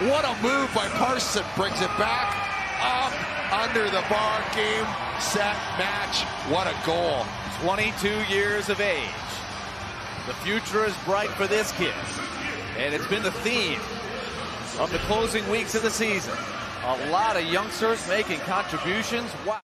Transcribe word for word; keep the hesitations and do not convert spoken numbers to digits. What a move by Parssinen. Brings it back up under the bar. Game, set, match. What a goal. twenty-two years of age. The future is bright for this kid. And it's been the theme of the closing weeks of the season. A lot of youngsters making contributions. Wow.